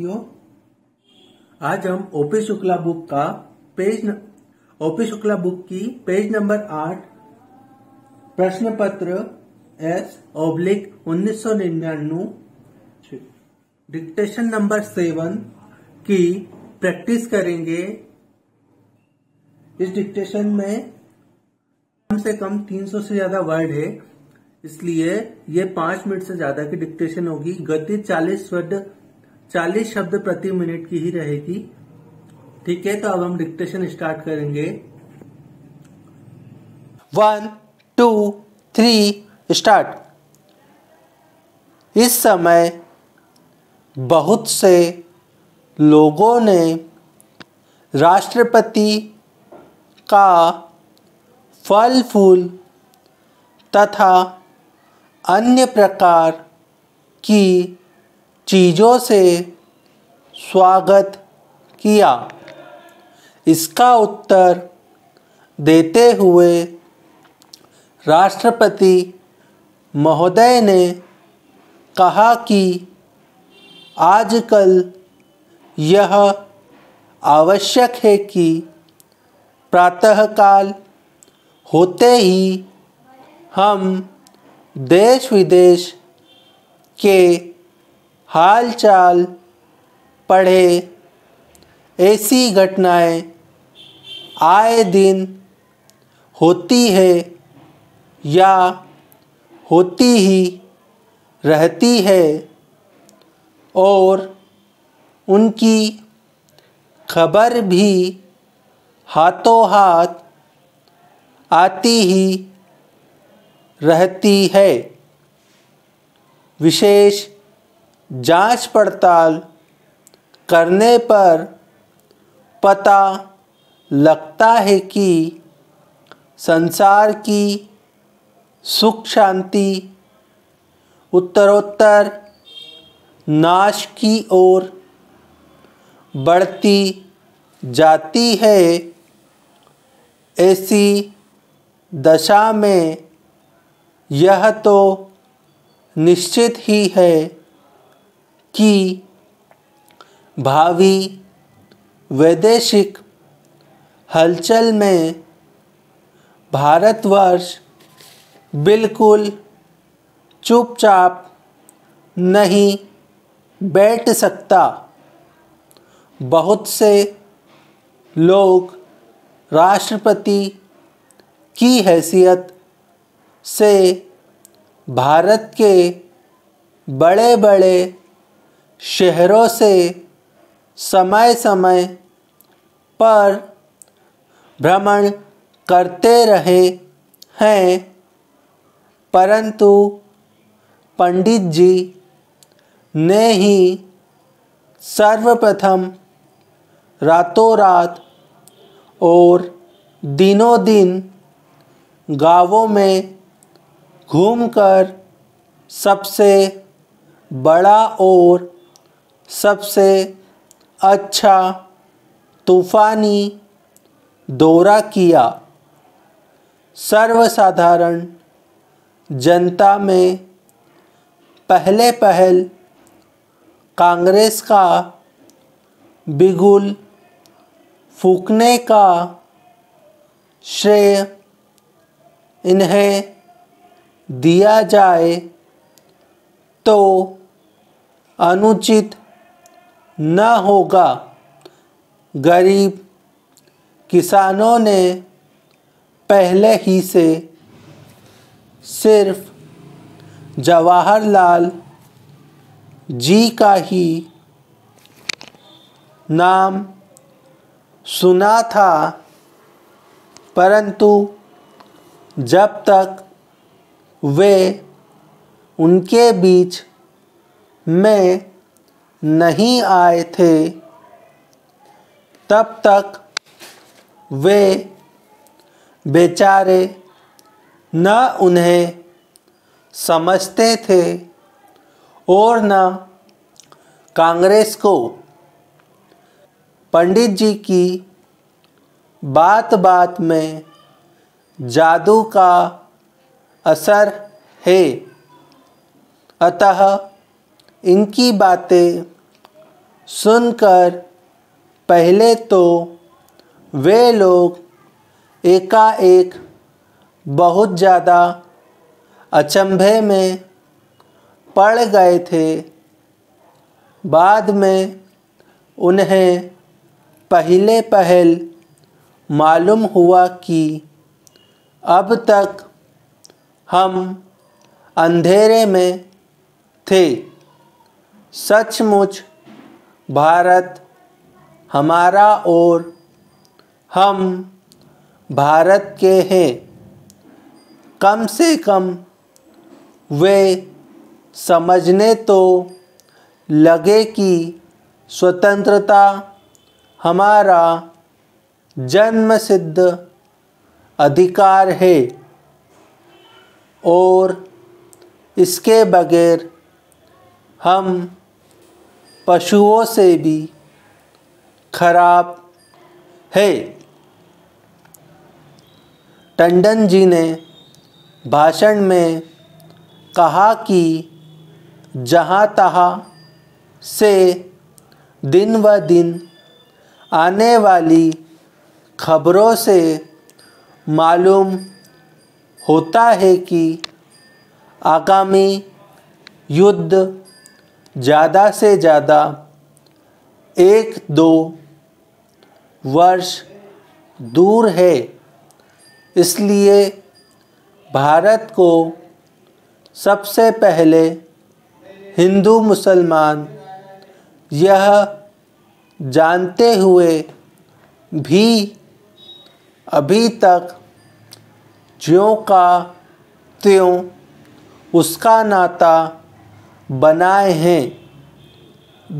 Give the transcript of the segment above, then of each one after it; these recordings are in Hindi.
साथियों, आज हम ओपी शुक्ला बुक का पेज नंबर 8 प्रश्न पत्र S/1999 डिक्टेशन नंबर 7 की प्रैक्टिस करेंगे। इस डिक्टेशन में कम से कम 300 से ज्यादा वर्ड है, इसलिए ये 5 मिनट से ज्यादा की डिक्टेशन होगी। गति 40 शब्द प्रति मिनट की ही रहेगी। ठीक है, तो अब हम डिक्टेशन स्टार्ट करेंगे। 1 2 3 स्टार्ट। इस समय बहुत से लोगों ने राष्ट्रपति का फल फूल तथा अन्य प्रकार की चीज़ों से स्वागत किया। इसका उत्तर देते हुए राष्ट्रपति महोदय ने कहा कि आजकल यह आवश्यक है कि प्रातःकाल होते ही हम देश विदेश के हालचाल पढ़ें। ऐसी घटनाएं आए दिन होती है या होती ही रहती है और उनकी खबर भी हाथों हाथ आती ही रहती है। विशेष जांच पड़ताल करने पर पता लगता है कि संसार की सुख शांति उत्तरोत्तर नाश की ओर बढ़ती जाती है। ऐसी दशा में यह तो निश्चित ही है कि भावी वैदेशिक हलचल में भारतवर्ष बिल्कुल चुपचाप नहीं बैठ सकता। बहुत से लोग राष्ट्रपति की हैसियत से भारत के बड़े बड़े शहरों से समय समय पर भ्रमण करते रहे हैं, परंतु पंडित जी ने ही सर्वप्रथम रातों रात और दिनों दिन गाँवों में घूमकर सबसे बड़ा और सबसे अच्छा तूफ़ानी दौरा किया। सर्वसाधारण जनता में पहले पहल कांग्रेस का बिगुल फूकने का श्रेय इन्हें दिया जाए तो अनुचित न होगा। गरीब किसानों ने पहले ही से सिर्फ जवाहरलाल जी का ही नाम सुना था, परंतु जब तक वे उनके बीच में नहीं आए थे तब तक वे बेचारे न उन्हें समझते थे और न कांग्रेस को। पंडित जी की बात बात में जादू का असर है, अतः इनकी बातें सुनकर पहले तो वे लोग एकाएक बहुत ज़्यादा अचंभे में पड़ गए थे। बाद में उन्हें पहले पहल मालूम हुआ कि अब तक हम अंधेरे में थे। सचमुच भारत हमारा और हम भारत के हैं। कम से कम वे समझने तो लगे कि स्वतंत्रता हमारा जन्मसिद्ध अधिकार है और इसके बगैर हम पशुओं से भी खराब है। टंडन जी ने भाषण में कहा कि जहाँ तहाँ से दिन व दिन आने वाली खबरों से मालूम होता है कि आगामी युद्ध ज़्यादा से ज़्यादा 1-2 वर्ष दूर है। इसलिए भारत को सबसे पहले हिंदू मुसलमान यह जानते हुए भी अभी तक ज्यों का त्यों उसका नाता बनाए हैं।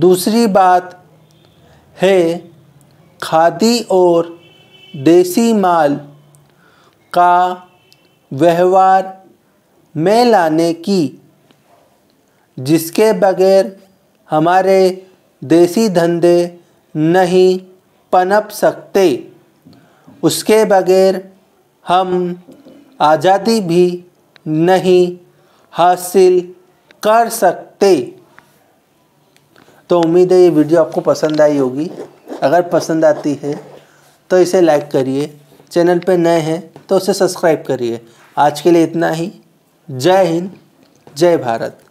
दूसरी बात है खादी और देसी माल का व्यवहार में लाने की, जिसके बगैर हमारे देसी धंधे नहीं पनप सकते। उसके बगैर हम आज़ादी भी नहीं हासिल कर सकते। तो उम्मीद है ये वीडियो आपको पसंद आई होगी। अगर पसंद आती है तो इसे लाइक करिए। चैनल पे नए हैं तो उसे सब्सक्राइब करिए। आज के लिए इतना ही। जय हिंद, जय भारत।